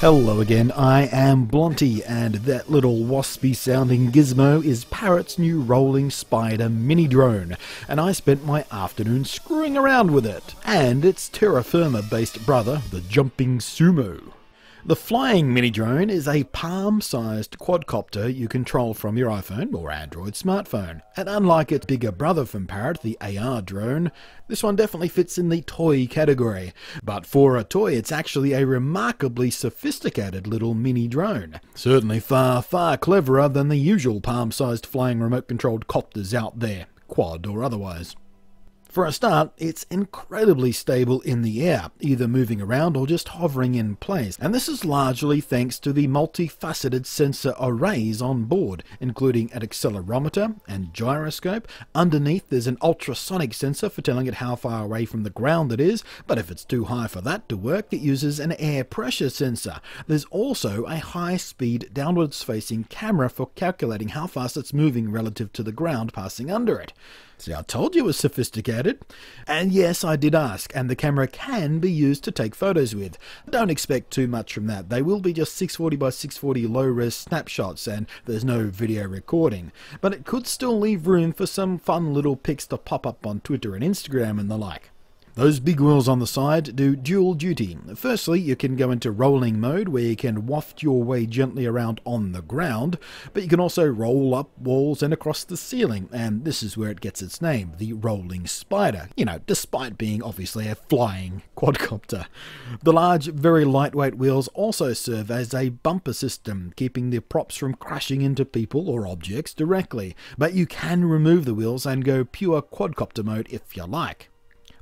Hello again, I am Blunty, and that little waspy sounding gizmo is Parrot's new Rolling Spider mini drone, and I spent my afternoon screwing around with it and its terra firma based brother, the Jumping Sumo. The flying mini drone is a palm-sized quadcopter you control from your iPhone or Android smartphone, and unlike its bigger brother from Parrot, the AR drone, this one definitely fits in the toy category. But for a toy, it's actually a remarkably sophisticated little mini drone. Certainly far, far cleverer than the usual palm-sized flying remote-controlled copters out there, quad or otherwise. For a start, it's incredibly stable in the air, either moving around or just hovering in place, and this is largely thanks to the multifaceted sensor arrays on board, including an accelerometer and gyroscope. Underneath there's an ultrasonic sensor for telling it how far away from the ground it is, but if it's too high for that to work, it uses an air pressure sensor. There's also a high-speed downwards-facing camera for calculating how fast it's moving relative to the ground passing under it. See, I told you it was sophisticated. And yes, I did ask, and the camera can be used to take photos with. Don't expect too much from that. They will be just 640 by 640 low-res snapshots, and there's no video recording. But it could still leave room for some fun little pics to pop up on Twitter and Instagram and the like. Those big wheels on the side do dual duty. Firstly, you can go into rolling mode where you can waft your way gently around on the ground, but you can also roll up walls and across the ceiling, and this is where it gets its name, the Rolling Spider, you know, despite being obviously a flying quadcopter. The large, very lightweight wheels also serve as a bumper system, keeping the props from crashing into people or objects directly, but you can remove the wheels and go pure quadcopter mode if you like.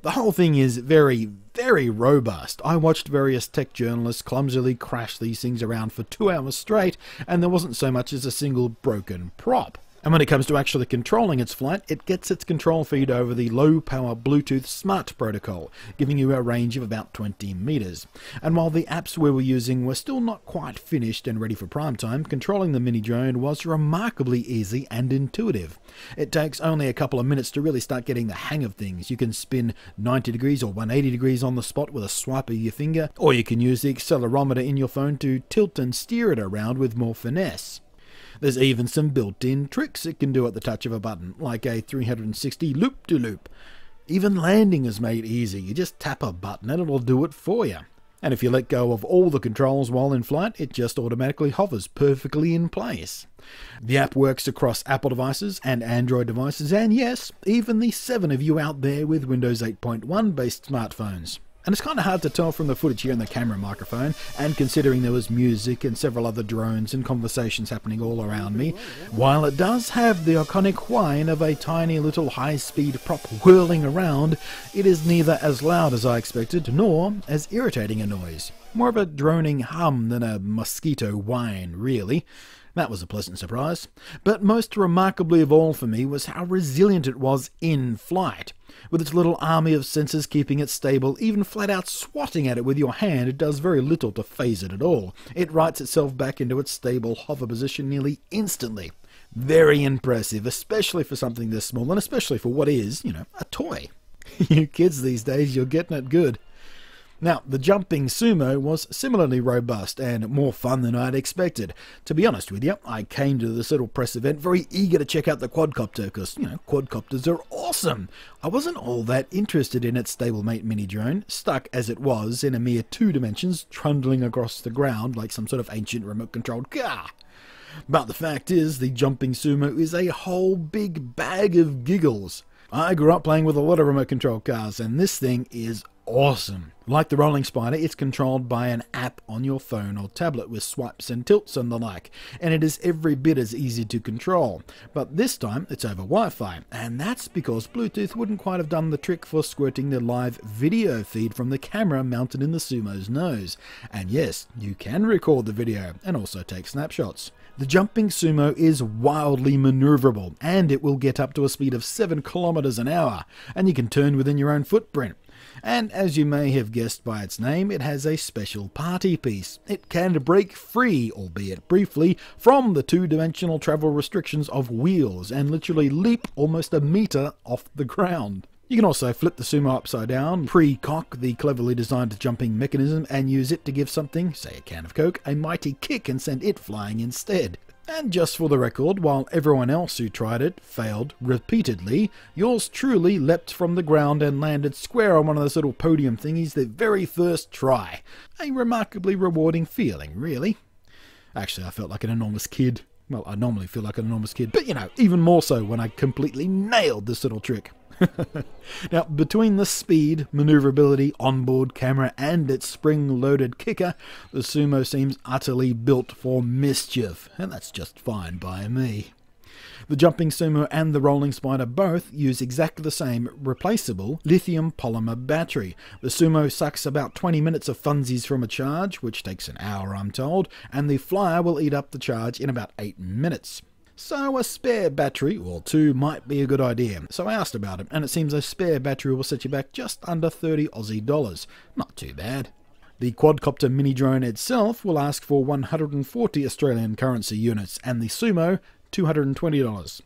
The whole thing is very, very robust. I watched various tech journalists clumsily crash these things around for 2 hours straight, and there wasn't so much as a single broken prop. And when it comes to actually controlling its flight, it gets its control feed over the low-power Bluetooth Smart protocol, giving you a range of about 20 meters. And while the apps we were using were still not quite finished and ready for prime time, controlling the mini drone was remarkably easy and intuitive. It takes only a couple of minutes to really start getting the hang of things. You can spin 90 degrees or 180 degrees on the spot with a swipe of your finger, or you can use the accelerometer in your phone to tilt and steer it around with more finesse. There's even some built-in tricks it can do at the touch of a button, like a 360 loop-de-loop. Even landing is made easy. You just tap a button and it'll do it for you. And if you let go of all the controls while in flight, it just automatically hovers perfectly in place. The app works across Apple devices and Android devices, and yes, even the 7 of you out there with Windows 8.1 based smartphones. And it's kind of hard to tell from the footage here in the camera microphone, and considering there was music and several other drones and conversations happening all around me, while it does have the iconic whine of a tiny little high-speed prop whirling around, it is neither as loud as I expected nor as irritating a noise. More of a droning hum than a mosquito whine, really. That was a pleasant surprise. But most remarkably of all for me was how resilient it was in flight. With its little army of sensors keeping it stable, even flat out swatting at it with your hand, it does very little to phase it at all. It rights itself back into its stable hover position nearly instantly. Very impressive, especially for something this small, and especially for what is, you know, a toy. You kids these days, you're getting it good. Now, the Jumping Sumo was similarly robust and more fun than I'd expected. To be honest with you, I came to this little press event very eager to check out the quadcopter because, you know, quadcopters are awesome. I wasn't all that interested in its stablemate mini drone, stuck as it was in a mere 2 dimensions, trundling across the ground like some sort of ancient remote-controlled car. But the fact is, the Jumping Sumo is a whole big bag of giggles. I grew up playing with a lot of remote-controlled cars, and this thing is awesome. Like the Rolling Spider, it's controlled by an app on your phone or tablet with swipes and tilts and the like, and it is every bit as easy to control. But this time it's over Wi-Fi, and that's because Bluetooth wouldn't quite have done the trick for squirting the live video feed from the camera mounted in the Sumo's nose. And yes, you can record the video and also take snapshots. The Jumping Sumo is wildly maneuverable, and it will get up to a speed of 7 kilometers an hour, and you can turn within your own footprint. And as you may have guessed by its name, it has a special party piece. It can break free, albeit briefly, from the 2-dimensional travel restrictions of wheels and literally leap almost a meter off the ground. You can also flip the sumo upside down, pre-cock the cleverly designed jumping mechanism, and use it to give something, say a can of Coke, a mighty kick and send it flying instead. And just for the record, while everyone else who tried it failed repeatedly, yours truly leapt from the ground and landed square on one of those little podium thingies the very first try. A remarkably rewarding feeling, really. Actually, I felt like an enormous kid. Well, I normally feel like an enormous kid, but you know, even more so when I completely nailed this little trick. Now, between the speed, maneuverability, onboard camera, and its spring-loaded kicker, the Sumo seems utterly built for mischief, and that's just fine by me. The Jumping Sumo and the Rolling Spider both use exactly the same replaceable lithium polymer battery. The Sumo sucks about 20 minutes of funsies from a charge, which takes an hour I'm told, and the Flyer will eat up the charge in about 8 minutes. So a spare battery or two might be a good idea. So I asked about it, and it seems a spare battery will set you back just under 30 Aussie dollars. Not too bad. The quadcopter mini drone itself will ask for 140 Australian currency units, and the Sumo $220.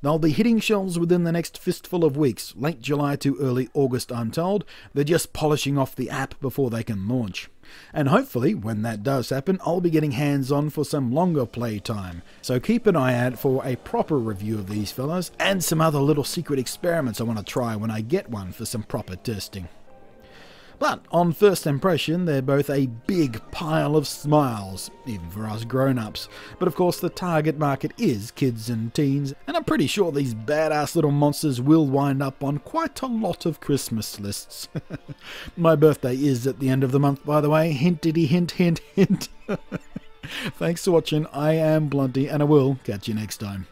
They'll be hitting shelves within the next fistful of weeks, late July to early August I'm told. They're just polishing off the app before they can launch. And hopefully, when that does happen, I'll be getting hands-on for some longer play time. So keep an eye out for a proper review of these fellas, and some other little secret experiments I want to try when I get one for some proper testing. But on first impression, they're both a big pile of smiles, even for us grown-ups. But of course, the target market is kids and teens, and I'm pretty sure these badass little monsters will wind up on quite a lot of Christmas lists. My birthday is at the end of the month, by the way. Hintity hint hint hint. Thanks for watching. I am Blunty, and I will catch you next time.